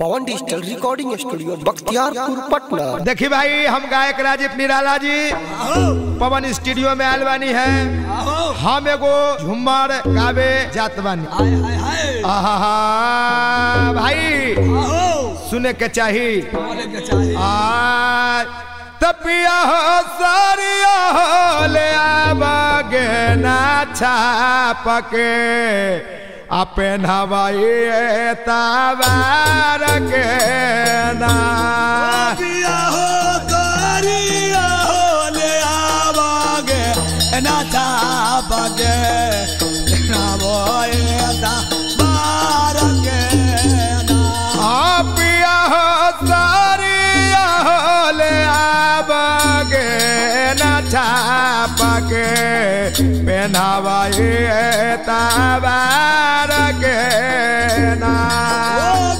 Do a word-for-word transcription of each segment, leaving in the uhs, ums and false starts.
पवन digital recording studio Bakhtiyarpur Patna. देखिए भाई, हम गायक राजीव निराला जी पवन स्टूडियो में आयल बानी है। हम एगो झुम्मर गावे जात बानी। भाई सुने के चाहिए तपिया सारिया ले आवागे ना छापके अपन हवाई तावार के ना हो करिया हो ले आवागे ना छापके हवाई तावार के ना अपिया हो सारिया हो ले आवागे ना छापके पहनावाई तावार ना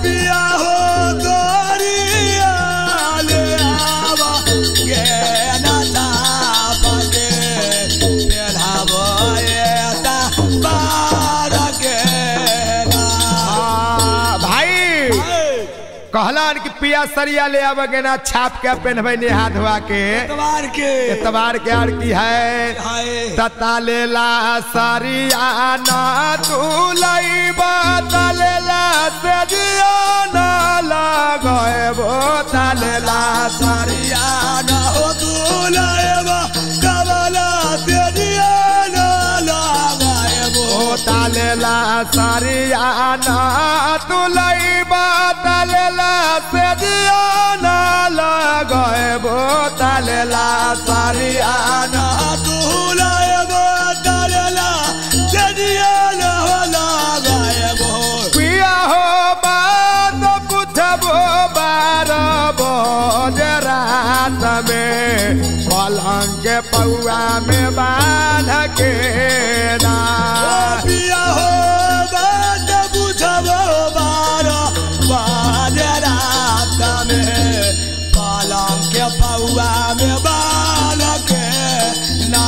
बिया हो गोरिया ले आवा गे ना तापके पेढ़ावो ये ताबार के ना। भाई कहलान कि पिया सरिया ले आवा गे ना छाप के पेन भाई ने हाथ धोआ के तबार के तबार के आर की है तता ले ला सरिया ना तू लाई तलेला सरिया ना हो दूलाएवा कबला तेरिया ना लगाएबो तलेला सरिया ना तुलाएवा तलेला तेरिया ना लगाएबो तलेला सरिया ना तुलाएवा तलेला तेरिया ना लगाएबो। पिया हो बात पूछबो पलंग के पौआ में बांध के ना पिया हो बात बुझबो बारा बाज रात में पलंग के पौआ में बांध के ना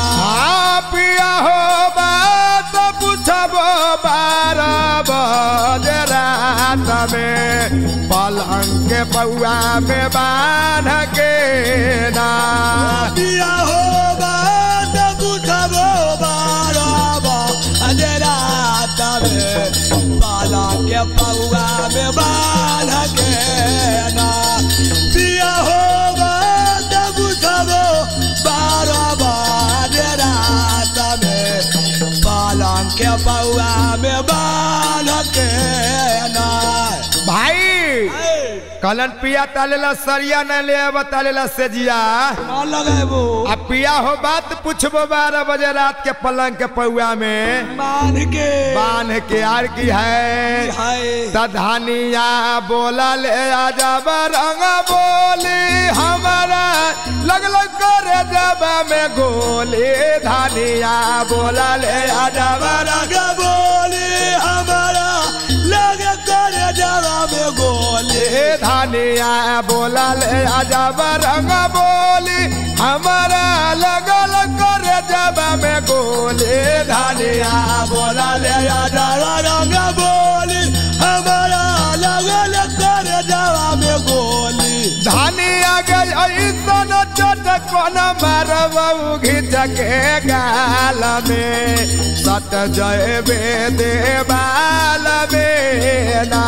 पिया हो बात बुझबो बारा बाज रात में पलंग के पौआ में बांध के ना पिया हो बात बुझबो बाराबा अंधेरा तबे पाला के पौआ में बांध के ना पिया हो बात बुझबो बाराबा अंधेरा तबे पाला के पौआ में बांध के ना। भाई कलन पिया तालेला सरिया न ले आवा तालेला सेजिया ना लगाएबो आ पिया हो बात पूछबो बारह बजे रात के पलंग के पौआ में बांध के बांध के आर की है तधानिया बोला ले आजा रंगा बोली हमारा लगल करे जब में गोली धानिया बोला ले आजा रंगा बोली हमारा लग करे जब में गोली धानिया बोला ले आजा रंगा बोली हमारा लगल करे जब में गोली धानिया बोला ले आजा रंगा बोली हमारा लगल करे जब में गोली धानिया गई सन चटकन मरबू घिच के गाल में सत जय बे देवाल में ना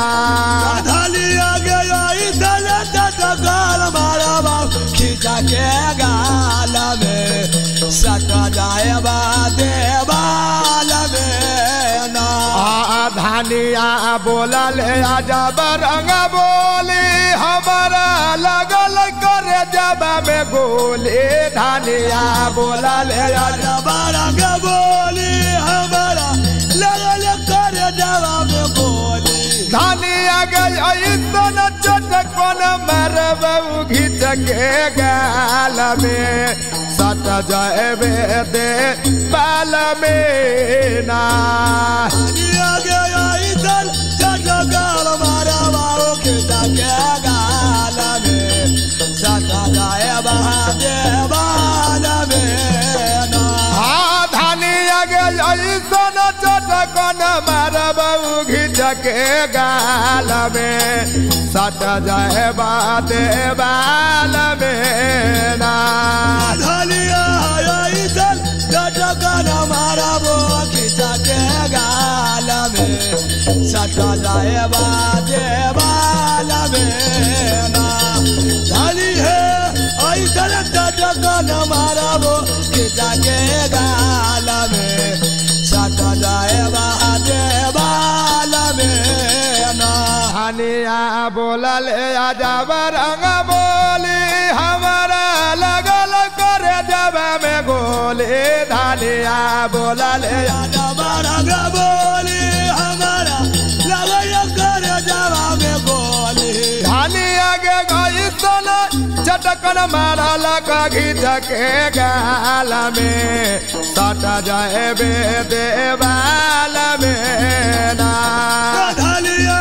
धानिया गई सन चटकन मरबू घिच के गाल में सत जय बे देवाल में ना धानिया बोला ले आजा रंगा बोली हमारा लगल करे जब में गोली धानिया बोला ले आजा रंगा बोली हमारा लगल करे जब में गोली धानिया गई सन चटकन मरबू घिच के गाल में सत जय बे देवाल में ना धानिया गई सन चटकन मरबू घिच के गाल में सट जाए बाते बाल में ना धलिया इधर डटकना मारा वो खिंचा के गाल में सट जाए बाते बाल में ना धली है इधर डटकना मारा वो खिंचा के गाल में सट जाए बाते हनिया बोलल जावर अंग बोली हमारा लगल कर जब में गोली धनिया बोलल जावर अंग बोली हमारा लगल कर जब में गोली धनिया के गई सोना चटकन मारा लगा घिच के गाल में सट जाए बे देवाल में ना धनिया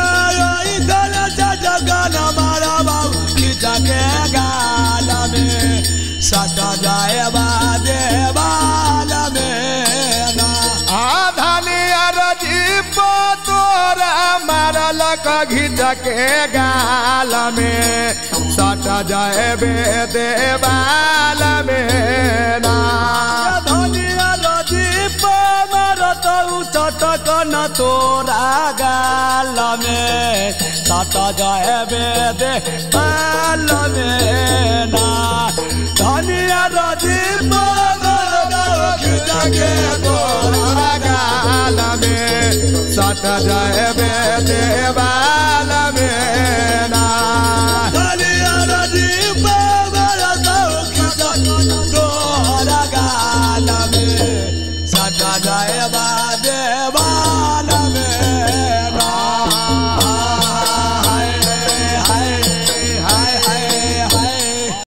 सटा जाए बादे बाल में ना आधानिया राजीव तोरा मारल घिच के गाल में सटा जाए बेदे बाल में ना आधानिया राजीव मारत चटक न तोरा गाल में सटा जाए बेदे बाल में ना धनिया राजीव के तोरा गाल में सट जाए बे देवाल में।